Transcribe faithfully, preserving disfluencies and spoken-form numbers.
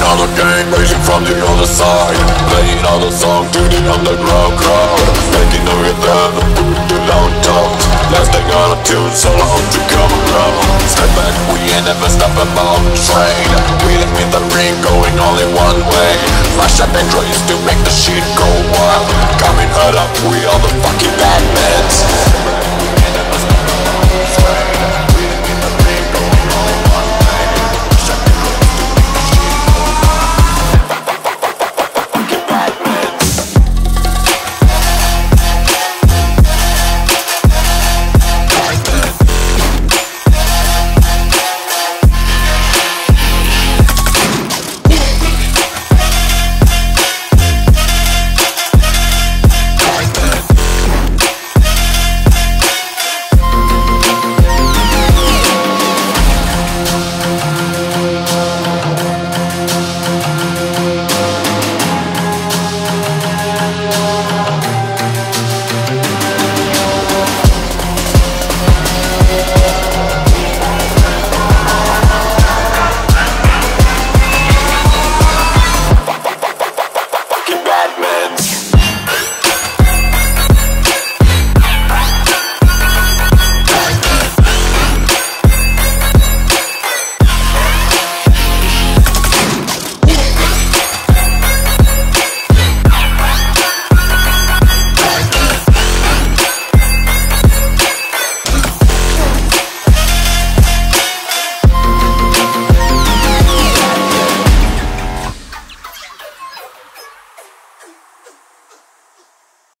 another game, raging from the other side, playing another song to the underground crowd, making no return to downtown. Last thing on a tune, so long to come around. Step back, we ain't never stop a mountain train. We live in the ring, going only one way. Flash up and tries to make the shit go wild. Coming hard up, we are the fucking Batman.